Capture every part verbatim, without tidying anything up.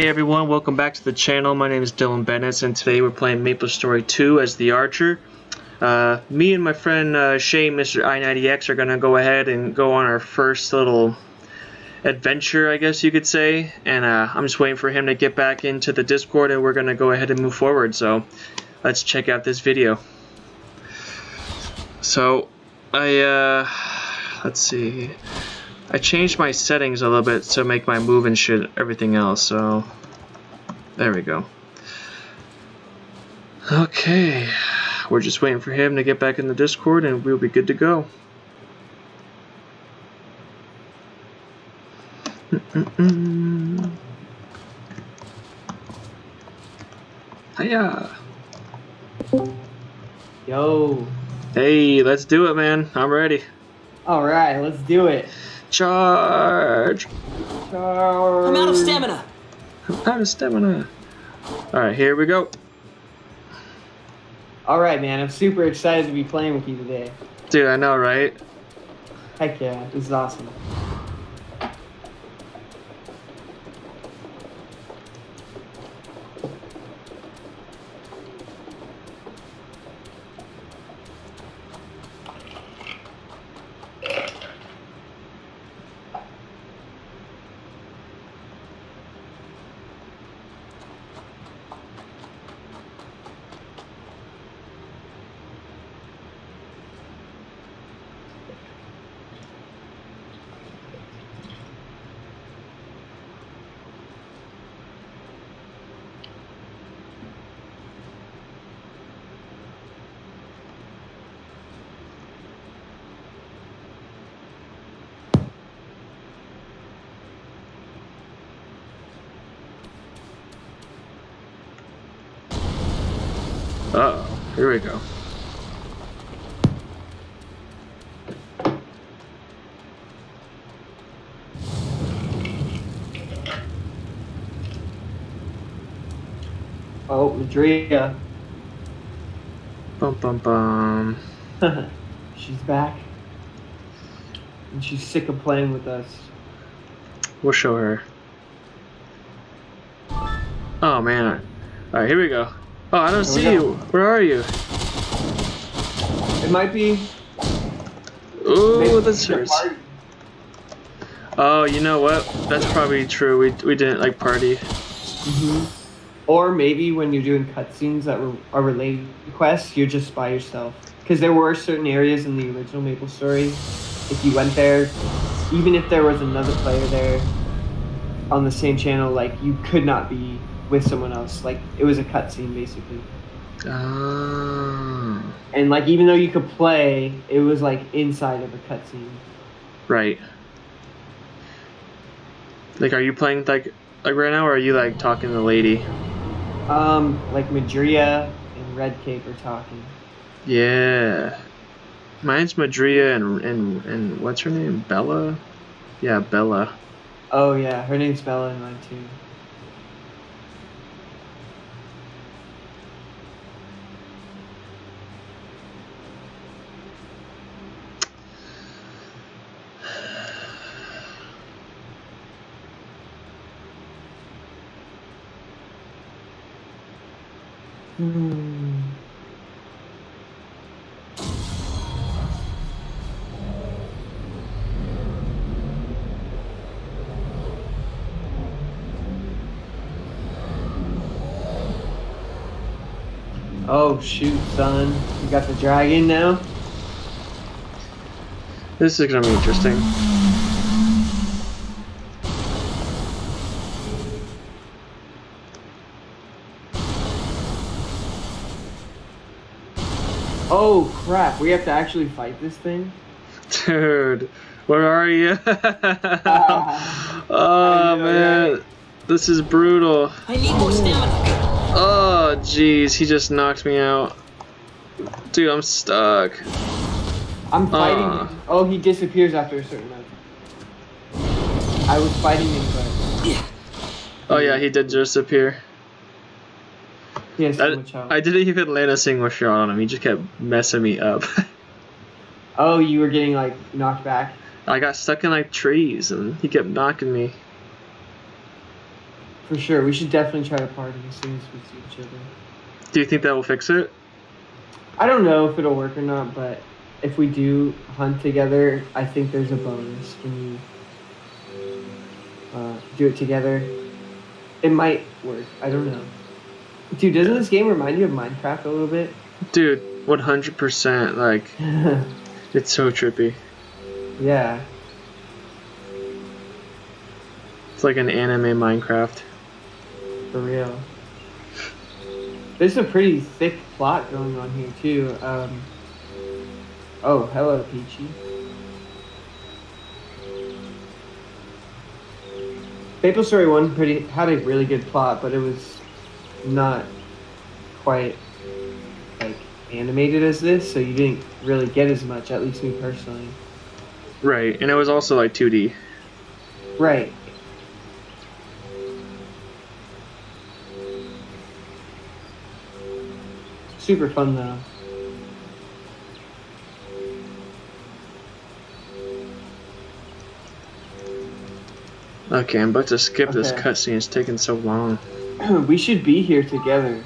Hey everyone, welcome back to the channel. My name is Dylan Bennett and today we're playing MapleStory two as the Archer. Uh, me and my friend uh, Shane, Mister I ninety X, are going to go ahead and go on our first little adventure, I guess you could say. And uh, I'm just waiting for him to get back into the Discord and we're going to go ahead and move forward. So let's check out this video. So, I, uh, let's see... I changed my settings a little bit to make my move and shit, everything else, so there we go. Okay, we're just waiting for him to get back in the Discord and we'll be good to go. Mm-mm-mm. Hiya! Yo! Hey, let's do it, man. I'm ready. Alright, let's do it. Charge! Charge! I'm out of stamina! I'm out of stamina! Alright, here we go. Alright, man, I'm super excited to be playing with you today. Dude, I know, right? Heck yeah, this is awesome. Uh oh, here we go. Oh, Madrea. Bum bum bum. She's back. And she's sick of playing with us. We'll show her. Oh man. Alright, here we go. Oh, I don't see you. Where are you? It might be... Ooh, this hurts. Oh, you know what? That's probably true. We, we didn't, like, party. Mm-hmm. Or maybe when you're doing cutscenes that were, are related to quests, you're just by yourself. Because there were certain areas in the original MapleStory, if you went there, even if there was another player there on the same channel, like, you could not be... with someone else, like it was a cutscene basically. Oh. And like even though you could play, it was like inside of a cutscene. Right. Like, are you playing like like right now, or are you like talking to the lady? Um, like Madrea and Redcape are talking. Yeah. Mine's Madrea and and and what's her name? Bella. Yeah, Bella. Oh yeah, her name's Bella and mine too. Hmm. Oh shoot, son. You got the dragon now? This is gonna be interesting. Oh crap, we have to actually fight this thing? Dude, where are you? ah, oh know, man, right? This is brutal. I need more stamina. Oh jeez, he just knocked me out. Dude, I'm stuck. I'm fighting uh. him. Oh, he disappears after a certain amount. I was fighting him, but... Oh yeah, he did disappear. Yeah, so I, I didn't even land a single shot on him. He just kept messing me up. Oh, you were getting like knocked back. I got stuck in like trees, and he kept knocking me. For sure. We should definitely try to party as soon as we see each other. Do you think that will fix it? I don't know if it'll work or not, but if we do hunt together, I think there's a bonus when you uh, do it together. It might work. I don't know. Dude, doesn't this game remind you of Minecraft a little bit? Dude, one hundred percent. Like, it's so trippy. Yeah. It's like an anime Minecraft. For real. There's a pretty thick plot going on here, too. Um, oh, hello, Peachy. MapleStory one pretty, had a really good plot, but it was not quite like animated as this, so you didn't really get as much, at least me personally. Right, and it was also like two D. Right. Super fun though. Okay, I'm about to skip okay. this cutscene. It's taking so long. We should be here together.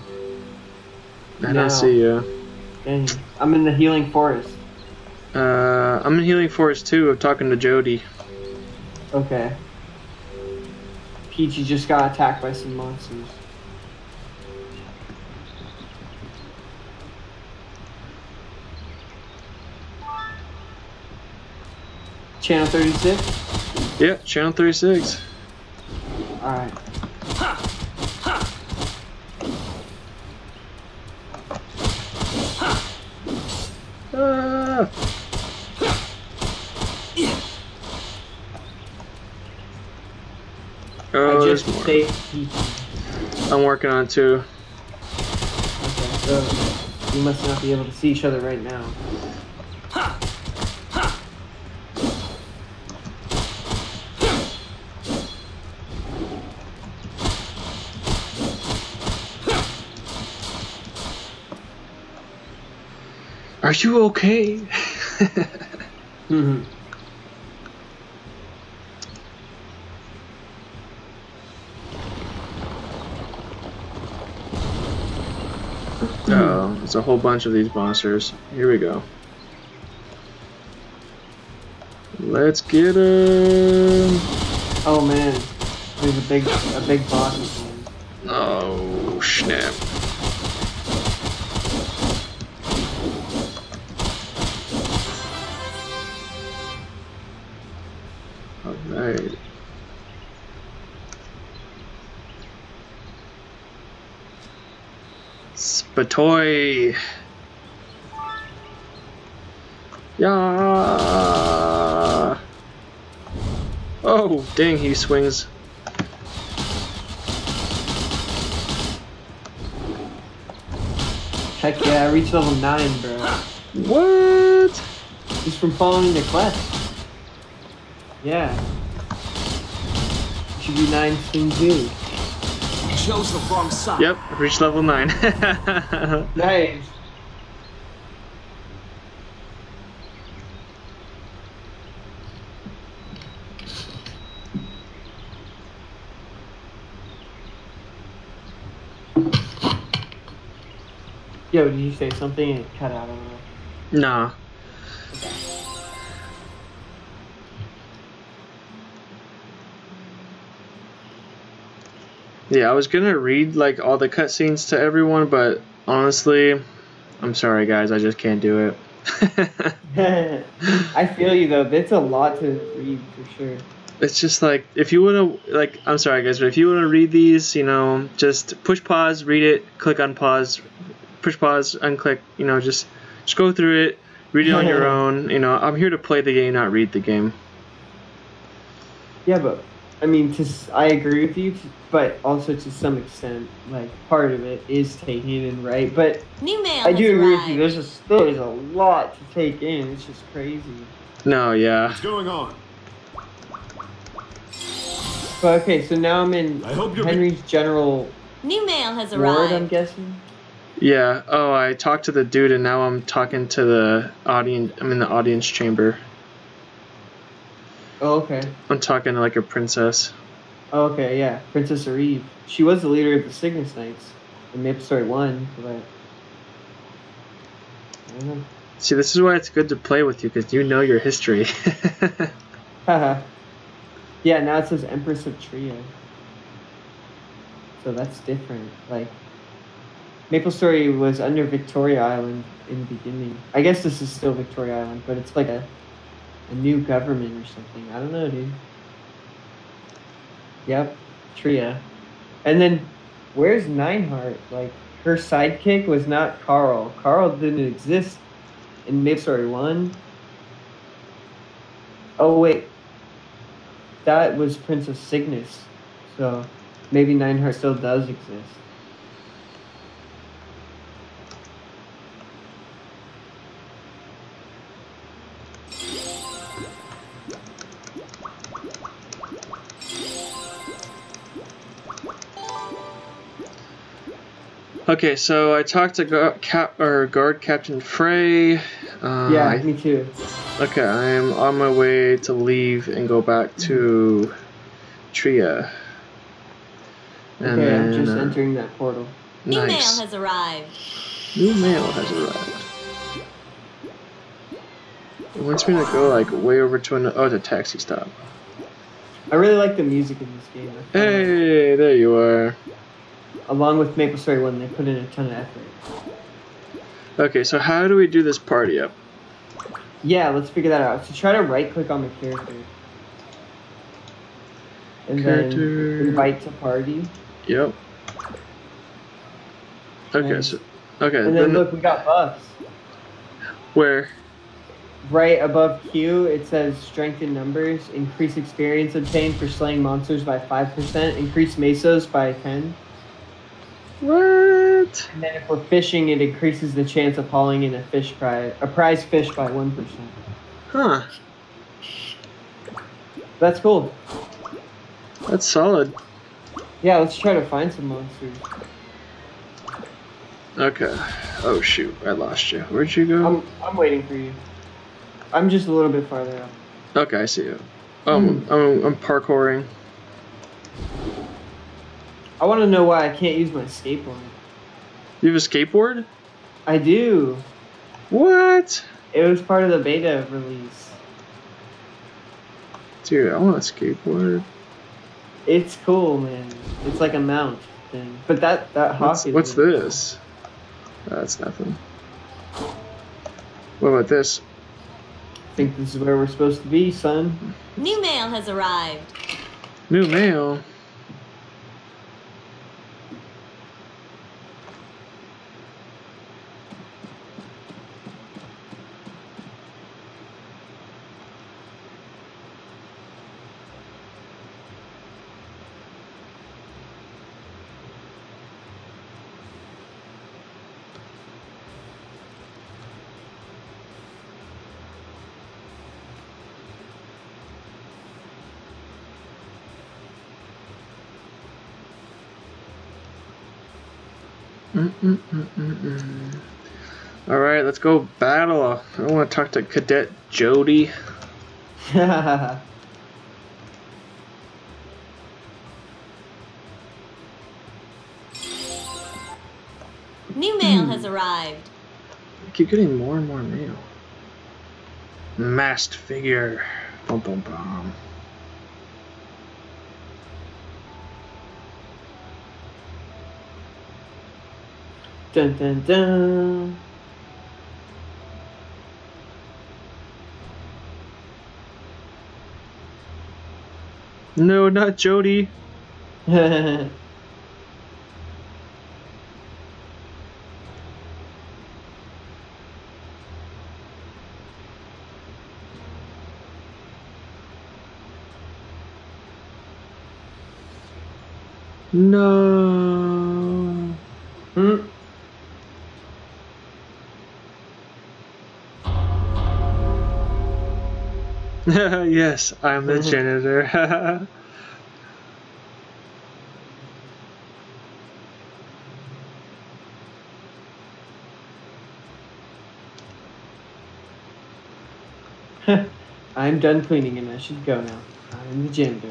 I don't see you. Dang. I'm in the healing forest. Uh, I'm in healing forest too. I'm talking to Jody. Okay. Peachy just got attacked by some monsters. Channel thirty-six? Yeah, channel thirty-six. Alright. Ah. Oh, I just saved Peachy. I'm working on it too. Okay, so you must not be able to see each other right now. Are you okay? Mm-hmm. Oh, it's a whole bunch of these monsters. Here we go. Let's get 'em. Oh man, there's a big, a big boss. Oh snap. Alright. Spatoy. Yeah. Oh, dang, he swings. Heck yeah, I reached level nine, bro. What? Just from following the quest. Yeah. Should be nine soon too. Chose the wrong side. Yep, reached level nine. Nice. Yo, did you say something and it cut out a little? Nah. Yeah, I was gonna read like all the cutscenes to everyone, but honestly, I'm sorry guys, I just can't do it. I feel you though. That's a lot to read for sure. It's just like if you wanna like, I'm sorry guys, but if you wanna read these, you know, just push pause, read it, click unpause, push pause, unclick. You know, just just go through it, read it on your own. You know, I'm here to play the game, not read the game. Yeah, but. I mean, to, I agree with you, but also to some extent, like, part of it is taking in, right? But New mail I do agree with you, there's, just, there's a lot to take in, it's just crazy. No, yeah. What's going on? But, okay, so now I'm in I hope Henry's general New mail has arrived. Ward, I'm guessing? Yeah, oh, I talked to the dude, and now I'm talking to the audience, I'm in the audience chamber. Oh, okay. I'm talking like a princess. Oh, okay, yeah. Princess Areve. She was the leader of the Cygnus Knights in MapleStory one, but... I don't know. See, this is why it's good to play with you, because you know your history. Haha. Yeah, now it says Empress of Tria. So that's different. Like, MapleStory was under Victoria Island in the beginning. I guess this is still Victoria Island, but it's like a, a new government or something. I don't know, dude. Yep, Tria. And then, where's Nineheart? Like, her sidekick was not Carl. Carl didn't exist in MapleStory one. Oh, wait. That was Prince of Cygnus. So, maybe Nineheart still does exist. Okay, so I talked to Gu Cap or Guard Captain Frey. Uh, yeah, me too. Okay, I am on my way to leave and go back to Tria. And okay, then, I'm just uh, entering that portal. New nice. mail has arrived. New mail has arrived. It wants me to go like way over to an oh, the taxi stop. I really like the music in this game. Hey, there you are. Along with MapleStory one, they put in a ton of effort. Okay, so how do we do this party up? Yeah, let's figure that out. So try to right-click on the character. And character. Then invite to party. Yep. Okay, and, so... Okay. And then, then look, we got buffs. Where? Right above Q, it says strength in numbers, increase experience obtained for slaying monsters by five percent, increase mesos by ten. What? And then if we're fishing, it increases the chance of hauling in a fish prize, a prize fish by one percent. Huh. That's cool. That's solid. Yeah, let's try to find some monsters. Okay. Oh shoot, I lost you. Where'd you go? I'm I'm waiting for you. I'm just a little bit farther up. Okay, I see you. Um, mm. I'm I'm parkouring. I want to know why I can't use my skateboard. You have a skateboard? I do. What? It was part of the beta release. Dude, I want a skateboard. It's cool, man. It's like a mount thing. But that, that hockey... What's, what's this? Oh, that's nothing. What about this? I think this is where we're supposed to be, son. New mail has arrived. New mail? Mm -mm -mm -mm. All right, let's go battle. I want to talk to Cadet Jody. New mail has arrived. I keep getting more and more mail. Masked figure. Bum bum bum. Dun dun dun. No, not Jody. All no. Hmm. Yes, I'm the janitor. I'm done cleaning and I should go now. I'm the janitor.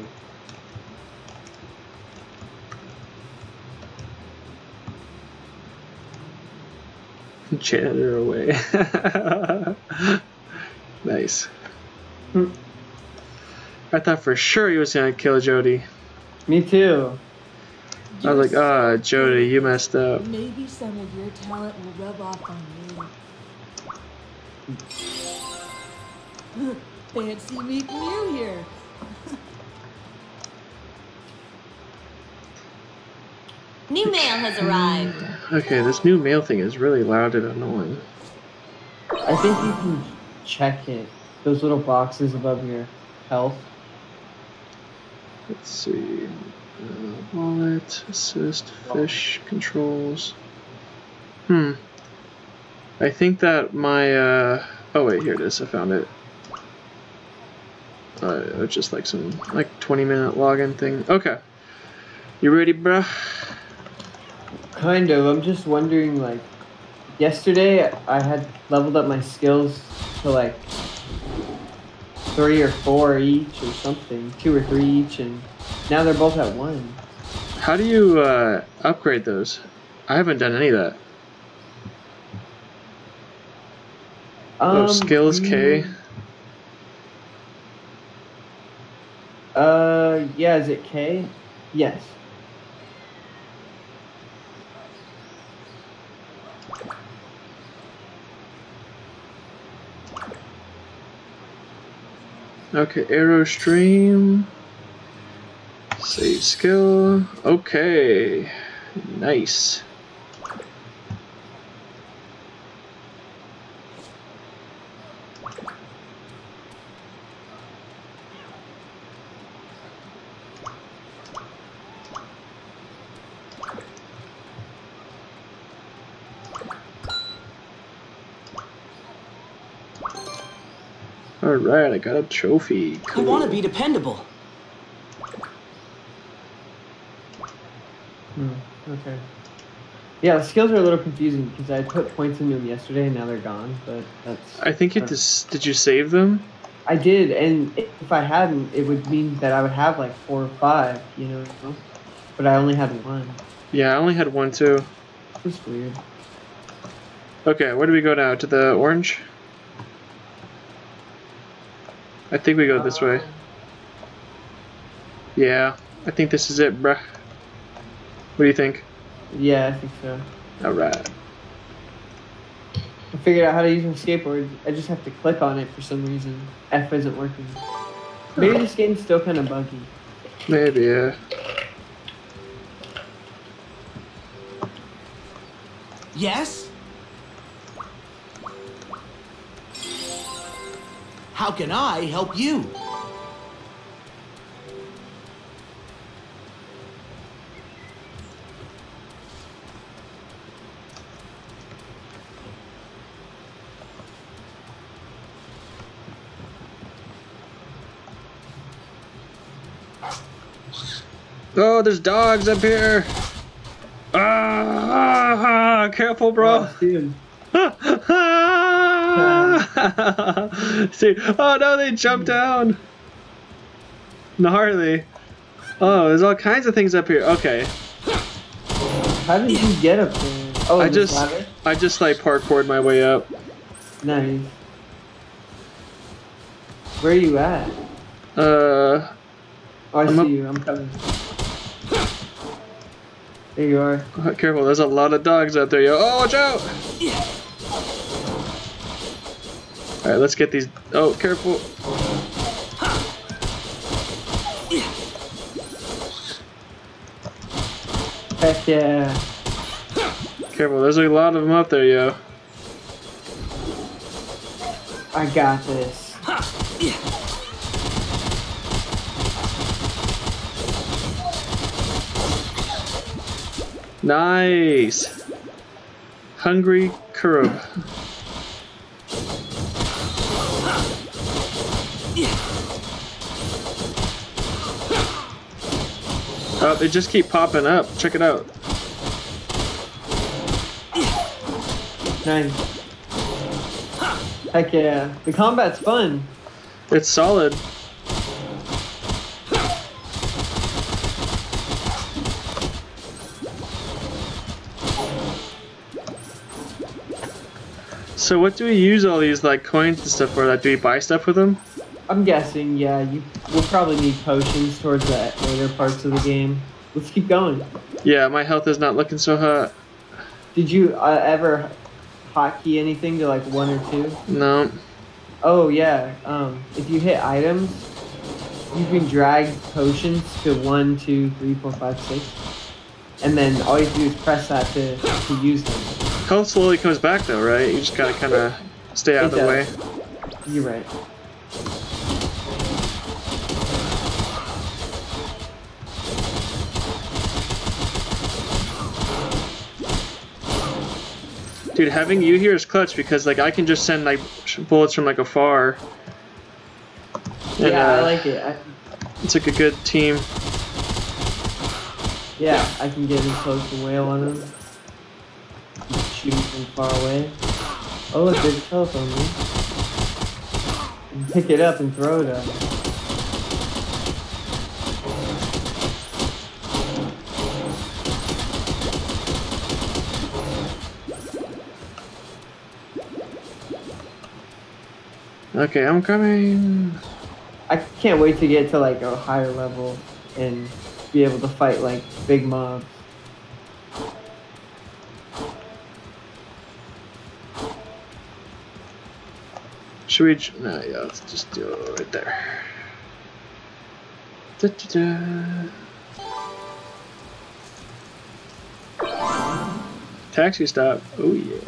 Janitor away. Nice. Mm. I thought for sure he was gonna kill Jody. Me too. I was like, ah, oh, Jody, you messed up. Maybe some of your talent will rub off on you. Fancy meeting you here. New mail has arrived. Okay, this new mail thing is really loud and annoying. I think you can check it. Those little boxes above your health. Let's see. Uh, wallet, assist, fish, controls. Hmm. I think that my, uh... oh wait, here it is. I found it. Uh, it's just like some, like, twenty minute login thing. Okay. You ready, bruh? Kind of. I'm just wondering, like, yesterday I had leveled up my skills to, like, three or four each or something. Two or three each, and now they're both at one. How do you, uh, upgrade those? I haven't done any of that. Um, oh, skills K. Uh, yeah, is it K? Yes. Okay, arrow stream. Save skill. Okay. Nice. Alright, I got a trophy. Cool. I want to be dependable. Hmm, okay. Yeah, the skills are a little confusing because I put points into them yesterday and now they're gone, but that's... I think it just... Did you save them? I did, and if I hadn't, it would mean that I would have like four or five, you know? But I only had one. Yeah, I only had one too. That's weird. Okay, where do we go now? To the orange? I think we go this way. Yeah, I think this is it, bruh. What do you think? Yeah, I think so. Alright. I figured out how to use my skateboard. I just have to click on it for some reason. F isn't working. Maybe this game's still kind of buggy. Maybe, yeah. Yes? How can I help you? Oh, there's dogs up here. Ah, ah, ah, careful, bro. Oh, see, oh no, they jumped down. Gnarly. Oh, there's all kinds of things up here. Okay. How did you get up there? Oh, I just, ladder? I just like parkoured my way up. Nice. Where are you at? Uh. Oh, I I'm see up. you. I'm coming. There you are. Oh, careful, there's a lot of dogs out there, yo. Oh, watch out! Yeah. Alright, let's get these. Oh, careful. Heck yeah. Careful, there's a lot of them up there, yo. I got this. Nice. Hungry Kurub. Oh, they just keep popping up. Check it out. Nice. Heck yeah. The combat's fun. It's solid. So what do we use all these like coins and stuff for? Like, do we buy stuff with them? I'm guessing, yeah. You will probably need potions towards the later parts of the game. Let's keep going. Yeah, my health is not looking so hot. Did you uh, ever hotkey anything to like one or two? No. Oh yeah. Um, if you hit items, you can drag potions to one, two, three, four, five, six, and then all you have to do is press that to to use them. Health slowly comes back though, right? You just gotta kind of stay out it of the does. way. You're right. Dude, having you here is clutch because like I can just send like bullets from like afar. Yeah, and, uh, I like it. I... It's like a good team. Yeah, I can get in close and wail on them. Shoot from far away. Oh look, there's a telephone. Man. Pick it up and throw it up. Okay, I'm coming. I can't wait to get to like a higher level and be able to fight like big mobs. Should we? No, yeah, let's just do it right there. Da, da, da. Taxi stop. Oh yeah.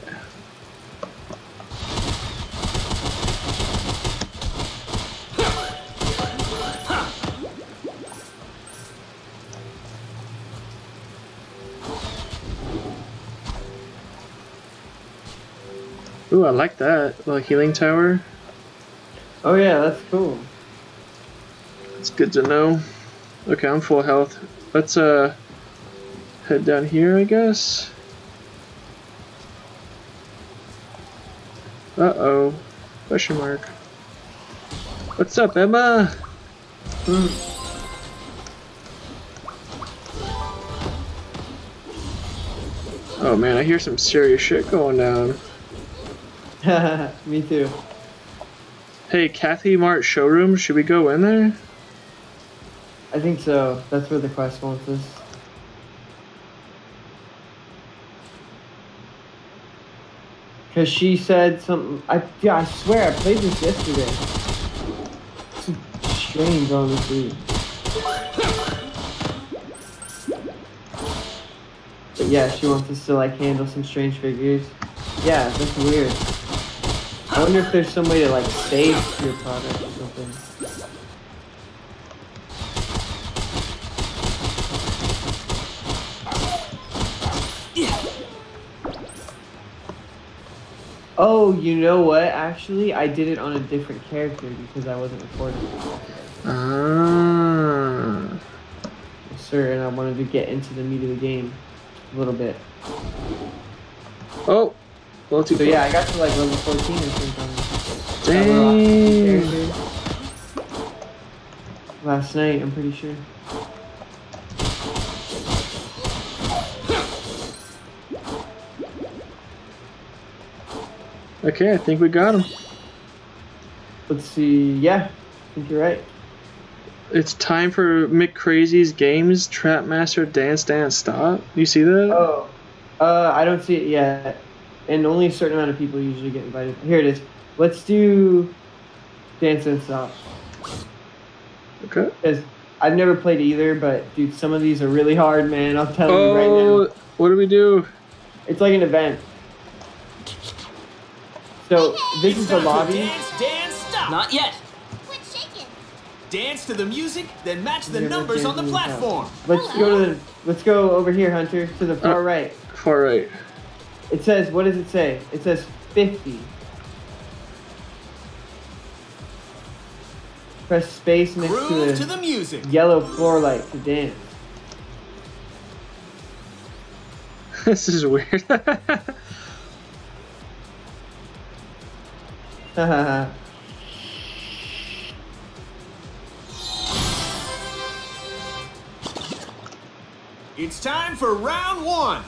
Ooh, I like that little healing tower. Oh yeah, that's cool. It's good to know. Okay, I'm full health. Let's uh head down here, I guess. Uh-oh. Question mark. What's up, Emma? Mm. Oh man, I hear some serious shit going down. Me too. Hey, Kathy Mart showroom, should we go in there? I think so. That's where the quest wants us. Cause she said something. I yeah, I swear I played this yesterday. Some strange on the screen. But yeah, she wants us to like handle some strange figures. Yeah, that's weird. I wonder if there's some way to like save your product or something. Oh, you know what? Actually, I did it on a different character because I wasn't recording. Ah. Yes, sir, and I wanted to get into the meat of the game a little bit. Oh. So far. Yeah, I got to like level fourteen or something. Dang. Last night, I'm pretty sure. Okay, I think we got him. Let's see. Yeah, I think you're right. It's time for McCrazy's Games Trapmaster Dance Dance Stop. You see that? Oh, uh, I don't see it yet. And only a certain amount of people usually get invited. Here it is. Let's do Dance and Stop. Okay. Because I've never played either, but dude, some of these are really hard, man. I'll tell oh, you right now. What do we do? It's like an event. So this is the lobby. Dance, dance, stop. Not yet. Quit shaking. Dance to the music, then match the numbers on the platform. Let's go to the. Let's go over here, Hunter, to the far uh, right. Far right. It says, what does it say? It says fifty. Press space next Groove to the, to the music. Yellow floor light to dance. This is weird. It's time for round one.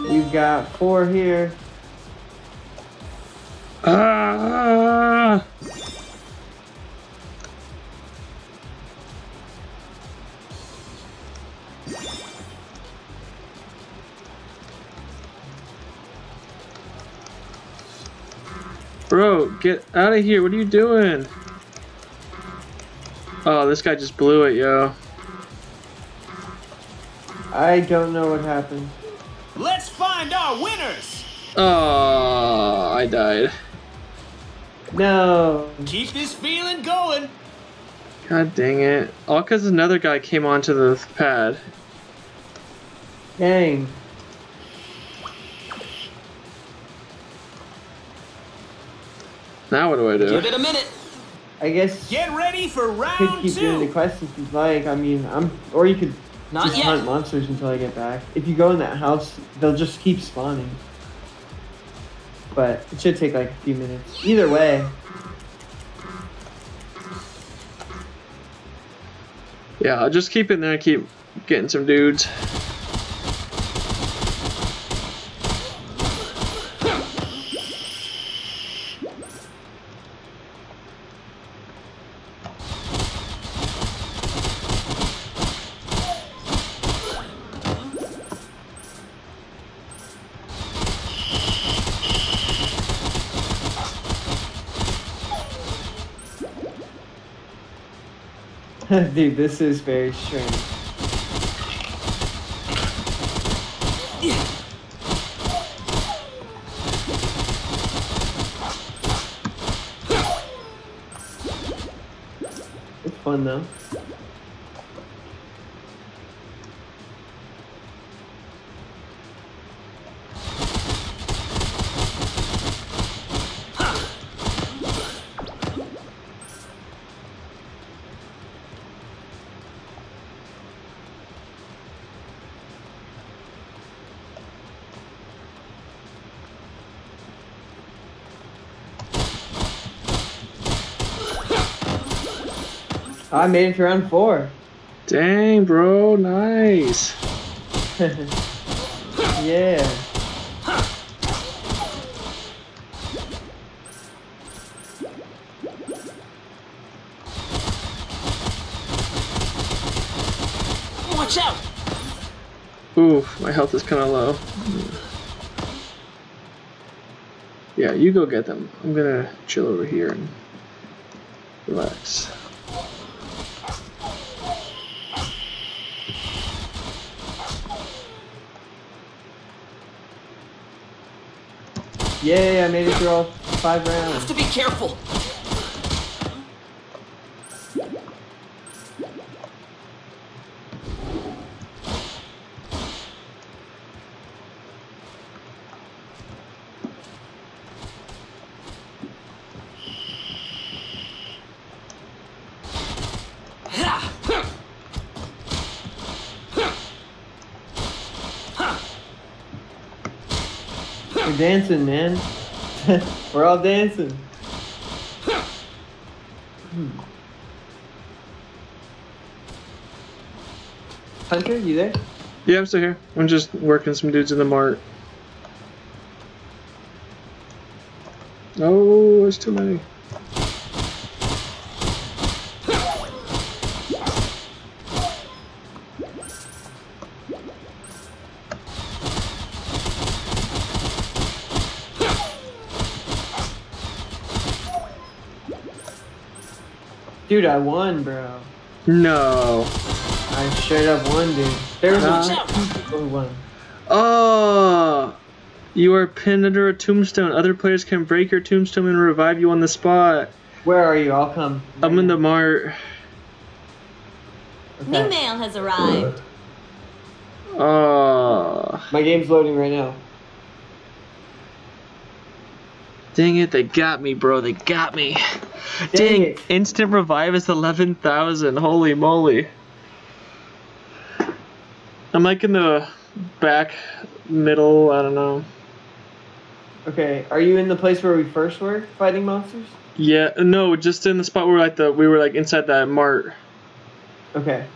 You We've got four here. Uh, bro, get out of here. What are you doing? Oh, this guy just blew it, yo. I don't know what happened. Let's find our winners! Oh, I died. No. Keep this feeling going. God dang it. All because another guy came onto the pad. Dang. Now what do I do? Give it a minute. I guess. Get ready for round two. You could keep two. doing the quest if you'd like. I mean, I'm, or you could Not just yet. hunt monsters until I get back. If you go in that house, they'll just keep spawning. But it should take like a few minutes. Either way. Yeah, I'll just keep in there and keep getting some dudes. Dude, this is very strange. It's fun though. I made it to round four. Dang, bro, nice. Yeah. Watch out! Ooh, my health is kind of low. Yeah, you go get them. I'm gonna chill over here and relax. Yay, I made it through all five rounds. You have to be careful. Dancing, man. We're all dancing. Hmm. Hunter, you there? Yeah, I'm still here. I'm just working some dudes in the mart. Oh, there's too many. Dude, I won, bro. No. I straight up won, dude. There was uh, two people who won. Oh! You are pinned under a tombstone. Other players can break your tombstone and revive you on the spot. Where are you? I'll come. Right I'm in now. the mart. Okay. New mail has arrived. Oh. My game's loading right now. Dang it, they got me, bro. They got me. Dang, Dang it. Instant revive is eleven thousand. Holy moly. I'm like in the back, middle, I don't know. Okay, are you in the place where we first were fighting monsters? Yeah, no, just in the spot where like the we were like inside that mart. Okay.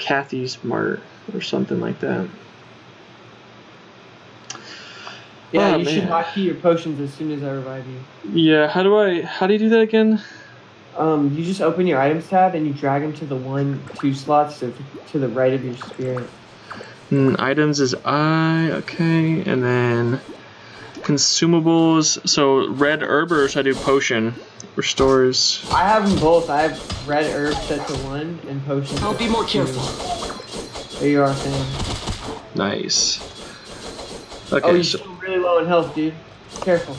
Kathy's Mart or something like that. Yeah, oh, you man. should hotkey your potions as soon as I revive you. Yeah, how do I... How do you do that again? Um, you just open your items tab and you drag them to the one, two slots to, to the right of your spirit. Mm, items is I, okay, and then consumables. So red herb, or should I do potion? Restores. I have them both. I have red herb set to one and potion. I'll be more careful. Two. There you are, Sam. Nice. Okay. Oh, you're so still really low in health, dude. Careful.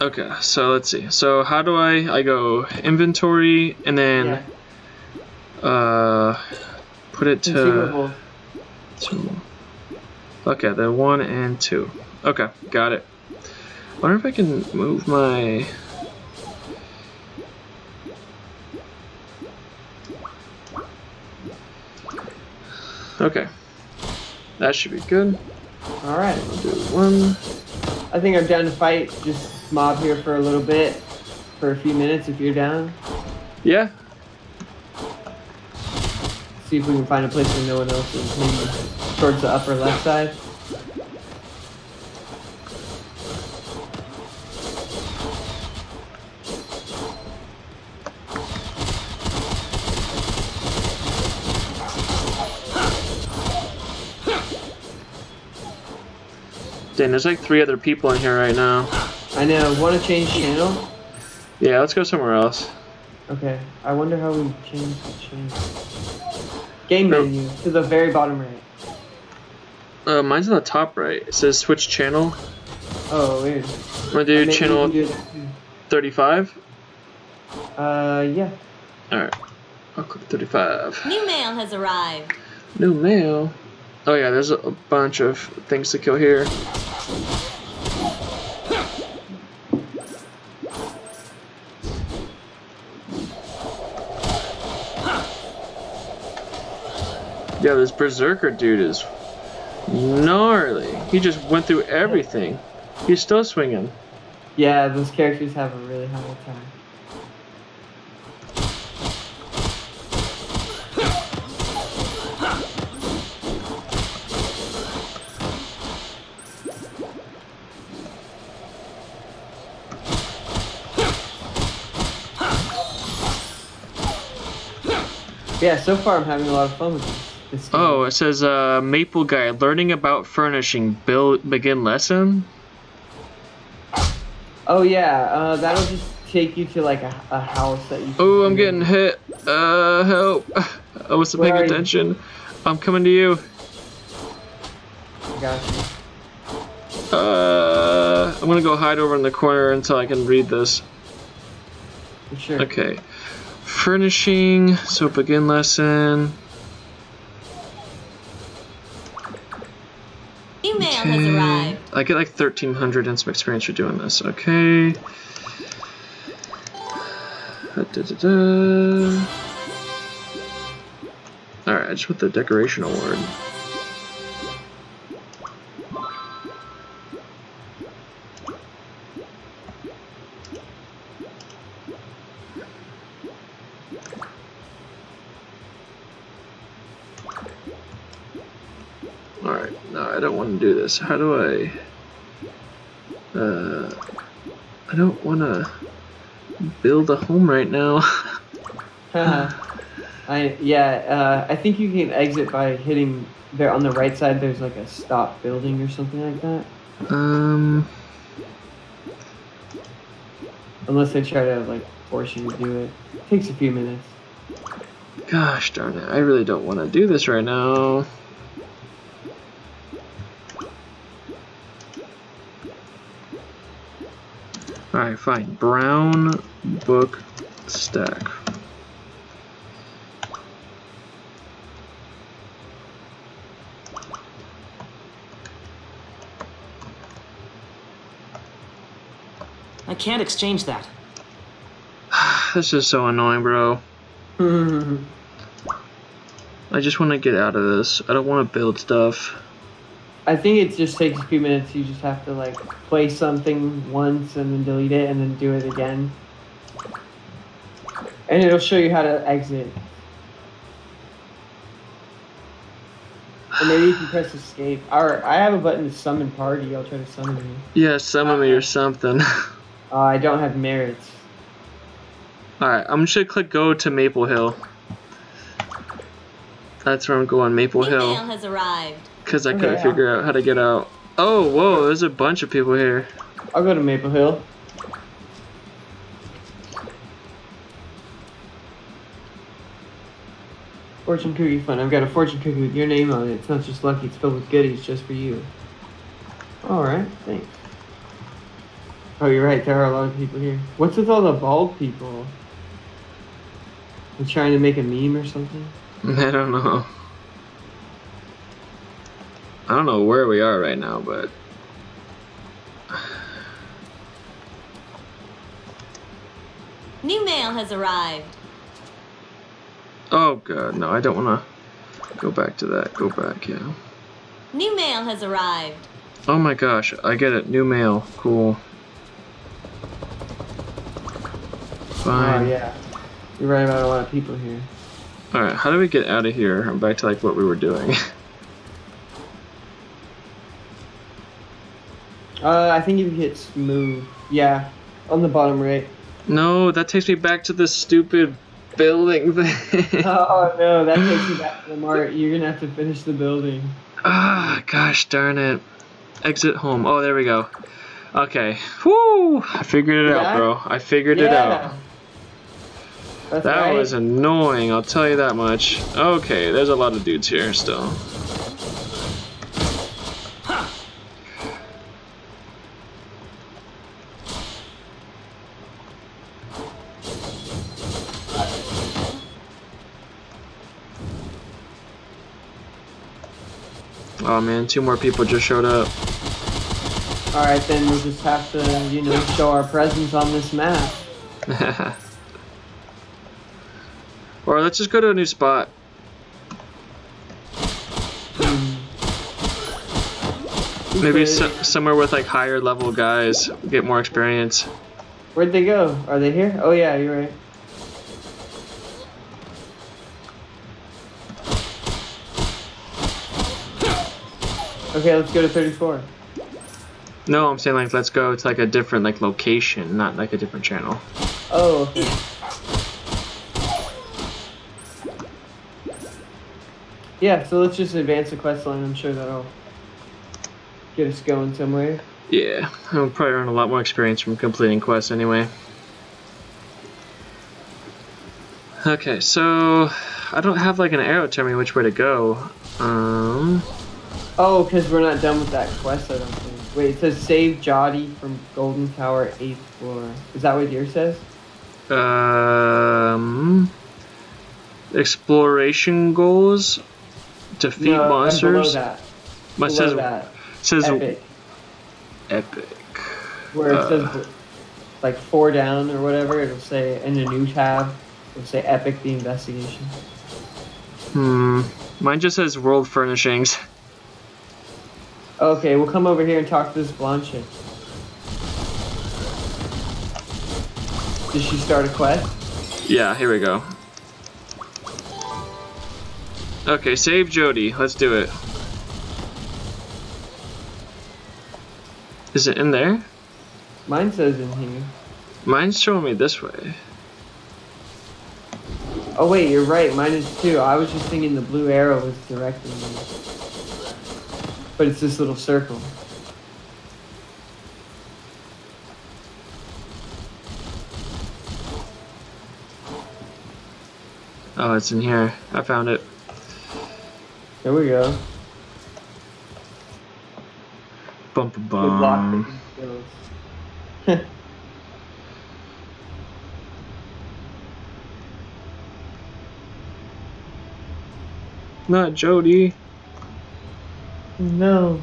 Okay, so let's see. So how do I? I go inventory and then. Yeah. Uh, put it to. Two. Okay, then one and two. Okay, got it. I wonder if I can move my. Okay, that should be good. All right, we'll do one. I think I'm down to fight. Just mob here for a little bit, for a few minutes if you're down. Yeah. See if we can find a place where no one else is. Maybe towards the upper left side. Dang, there's like three other people in here right now. I know. Want to change channel? Yeah, let's go somewhere else. Okay. I wonder how we change the channel. Game menu, nope. To the very bottom right. Uh, mine's on the top right. It says switch channel. Oh, weird. Wanna do channel thirty-five? Uh, yeah. Alright. I'll click thirty-five. New mail has arrived. New mail? Oh yeah, there's a bunch of things to kill here. Yeah, this berserker dude is gnarly. He just went through everything. He's still swinging. Yeah, those characters have a really hard time. Yeah, so far I'm having a lot of fun with this. Oh, it says uh, Maple Guy, learning about furnishing, build, begin lesson. Oh yeah, uh, that'll just take you to like a, a house that you. Oh, I'm getting hit. Uh, help! I wasn't paying attention. I'm coming to you. I got you. Uh, I'm gonna go hide over in the corner until I can read this. For sure. Okay, furnishing. So begin lesson. Okay. I get like thirteen hundred and some experience for doing this. Okay. Alright, I just want the decoration award. Do this. How do I? Uh, I don't want to build a home right now. uh, I yeah. Uh, I think you can exit by hitting there on the right side. There's like a stop building or something like that. Um. Unless they try to like force you to do it. It takes a few minutes. Gosh darn it! I really don't want to do this right now. Alright, fine. Brown book stack. I can't exchange that. This is so annoying, bro. I just want to get out of this. I don't want to build stuff. I think it just takes a few minutes. You just have to like play something once and then delete it and then do it again. And it'll show you how to exit. Or maybe you can press escape. Or I have a button to summon party. I'll try to summon you. Yeah, summon me or something. uh, I don't have merits. Alright, I'm just going to click go to Maple Hill. That's where I'm going, Maple Hill. Mail has arrived. Because I okay, couldn't yeah. figure out how to get out. Oh, whoa, there's a bunch of people here. I'll go to Maple Hill. Fortune cookie fun. I've got a fortune cookie with your name on it. It's not just lucky, it's filled with goodies just for you. Alright, thanks. Oh, you're right, there are a lot of people here. What's with all the bald people? They're trying to make a meme or something? I don't know. I don't know where we are right now, but... New mail has arrived. Oh god, no, I don't want to go back to that. Go back, yeah. New mail has arrived. Oh my gosh, I get it. New mail. Cool. Fine. Oh, yeah. You're right about a lot of people here. Alright, how do we get out of here? I'm back to like what we were doing. uh, I think you hit smooth. Yeah, on the bottom right. No, that takes me back to this stupid building thing. Oh no, that takes you back to the mart. You're gonna have to finish the building. Ah, gosh darn it. Exit home. Oh, there we go. Okay. Whoo! I figured it yeah. out, bro. I figured yeah. it out. That's that right. was annoying, I'll tell you that much. Okay, there's a lot of dudes here still. Huh. Oh man, two more people just showed up. Alright, then we'll just have to, you know, show our presence on this map. Or let's just go to a new spot. Mm. Maybe so somewhere with like higher level guys, get more experience. Where'd they go? Are they here? Oh yeah, you're right. Okay, let's go to thirty-four. No, I'm saying like let's go to like a different like location, not like a different channel. Oh. Okay. Yeah, so let's just advance the quest line. I'm sure that'll get us going somewhere. Yeah, I'll probably earn a lot more experience from completing quests anyway. Okay, so I don't have like an arrow telling me which way to go. Um. Oh, because we're not done with that quest, I don't think. Wait, it says save Jody from Golden Tower, eighth floor. Is that what yours says? Um. Exploration goals. Defeat no, monsters. Below that. Below says, that. Says epic. Epic. Where it uh, says like four down or whatever, it'll say in a new tab, it'll say epic the investigation. Hmm. Mine just says world furnishings. Okay, we'll come over here and talk to this blonde chick. Did she start a quest? Yeah. Here we go. Okay, save Jody. Let's do it. Is it in there? Mine says in here. Mine's showing me this way. Oh wait, you're right. Mine is too. I was just thinking the blue arrow was directing me. But it's this little circle. Oh, it's in here. I found it. There we go. Bum bum bum. Good luck. Not Jody. No.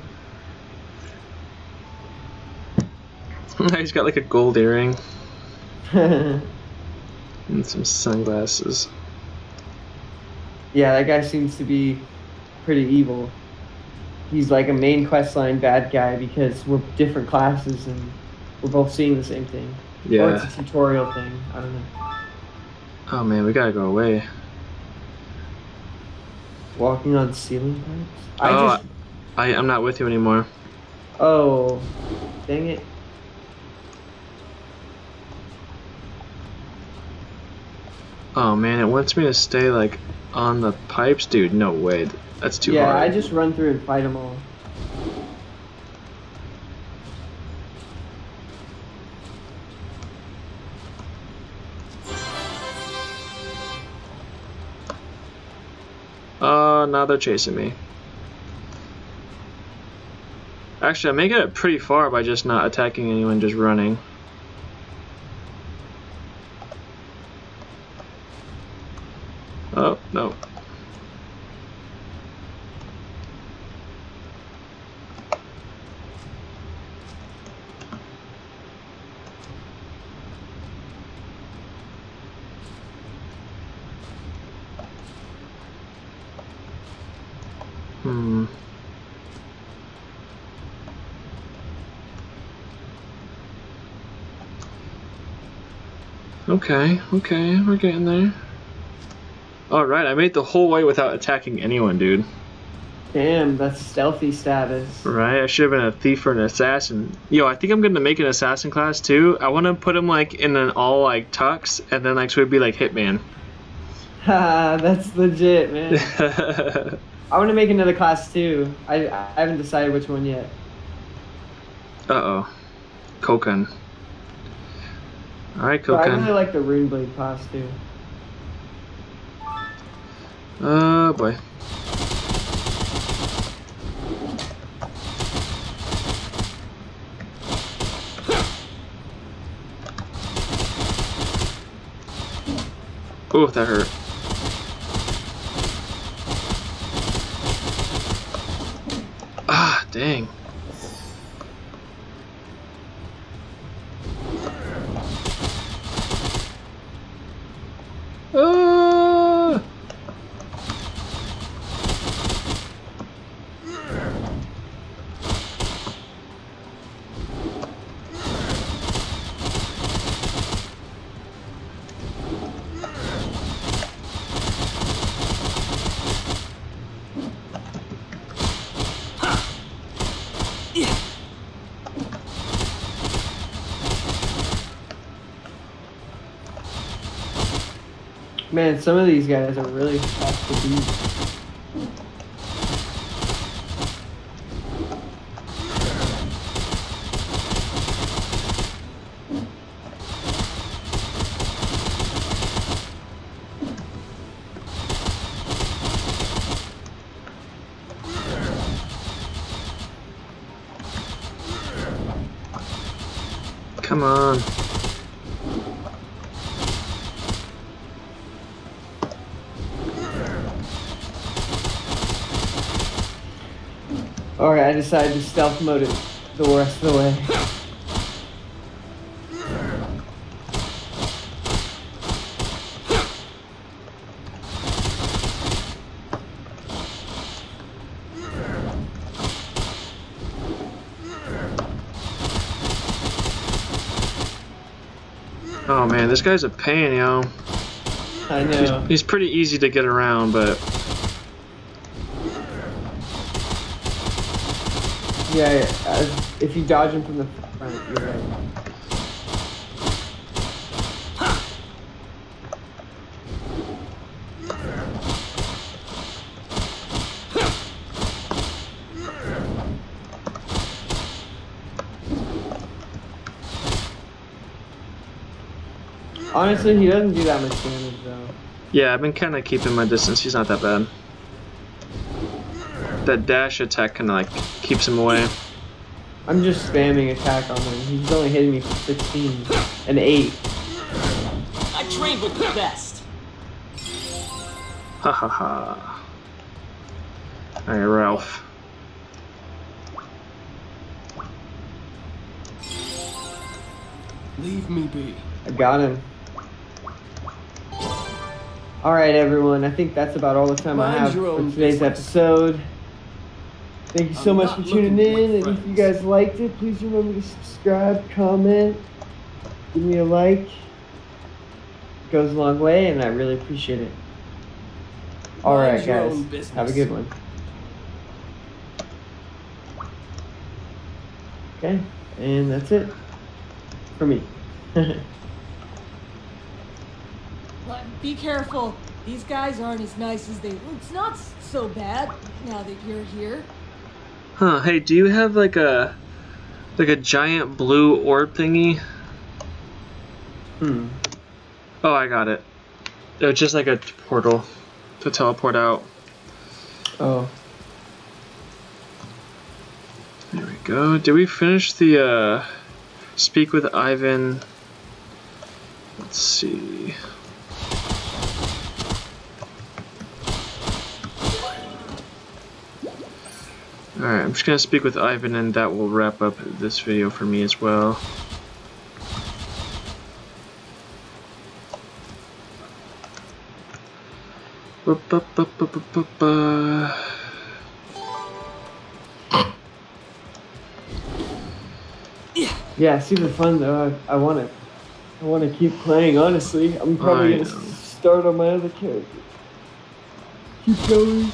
He's got like a gold earring and some sunglasses. Yeah, that guy seems to be pretty evil. He's like a main questline bad guy because we're different classes and we're both seeing the same thing. Yeah. Or it's a tutorial thing. I don't know. Oh man, we gotta go away. walking on ceiling pipes? I oh, just... I, I'm not with you anymore. Oh, dang it. Oh man, it wants me to stay like on the pipes? Dude, no way. That's too yeah, hard. Yeah, I just run through and fight them all. Uh, now they're chasing me. Actually, I'm making it pretty far by just not attacking anyone, just running. Oh, no. Hmm. Okay, okay, we're getting there. Alright, I made the whole way without attacking anyone, dude. Damn, that's stealthy status. Right, I should have been a thief or an assassin. Yo, I think I'm gonna make an assassin class too. I wanna put him like in an all like tux, and then like so it'd be like hitman. Ha, that's legit, man. I want to make another class too. I, I haven't decided which one yet. Uh-oh. Kokan. Alright, Kokan. I really like the Rune Blade class too. Oh boy. Ooh, that hurt. Dang. Uh. Man, some of these guys are really tough to beat. Come on. Alright, I decided to stealth mode it the rest of the way. Oh man, this guy's a pain, yo. I know. He's, he's pretty easy to get around, but... Yeah, yeah, if you dodge him from the front, you're right. Honestly, he doesn't do that much damage, though. Yeah, I've been kind of keeping my distance. He's not that bad. That dash attack kind of like keeps him away. I'm just spamming attack on him. He's only hitting me for sixteen and eight. I trained with the best. Ha ha ha. All right, Ralph. Leave me be. I got him. All right, everyone. I think that's about all the time Mind I have for today's business. episode. Thank you so I'm much for tuning in, and if you guys liked it, please remember to subscribe, comment, give me a like. It goes a long way, and I really appreciate it. Alright, guys. Have a good one. Okay, and that's it for me. Be careful. These guys aren't as nice as they... It's not so bad now that you're here. Huh. Hey, do you have like a... like a giant blue orb thingy? Hmm. Oh, I got it. It was just like a portal to teleport out. Oh. There we go. Did we finish the, uh... speak with Ivan? Let's see... Alright, I'm just going to speak with Ivan, and that will wrap up this video for me as well. Yeah, super fun though. I, I want to I want to keep playing, honestly. I'm probably going to start on my other character. Keep going.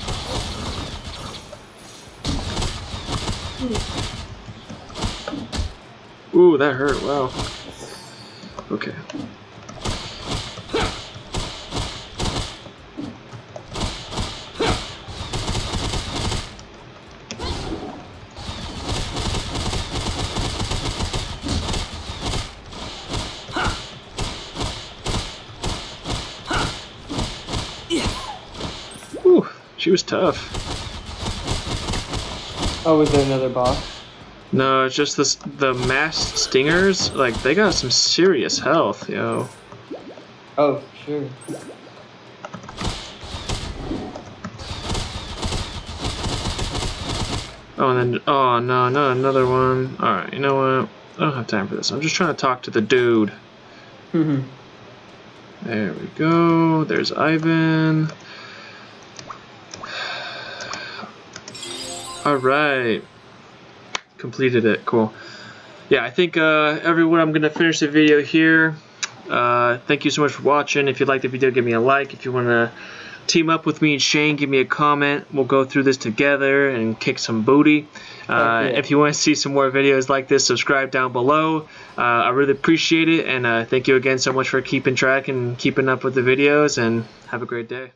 Ooh, that hurt. Wow. Okay. Ooh, she was tough. Oh, was there another boss? No, it's just this, the mass stingers, like, they got some serious health, yo. Oh, sure. Oh, and then, oh, no, not another one. Alright, you know what? I don't have time for this. I'm just trying to talk to the dude. Mm-hmm. There we go. There's Ivan. Alright, completed it, cool. Yeah, I think uh, everyone, I'm going to finish the video here. Uh, thank you so much for watching. If you liked the video, give me a like. If you want to team up with me and Shane, give me a comment. We'll go through this together and kick some booty. Uh, okay. If you want to see some more videos like this, subscribe down below. Uh, I really appreciate it, and uh, thank you again so much for keeping track and keeping up with the videos, and have a great day.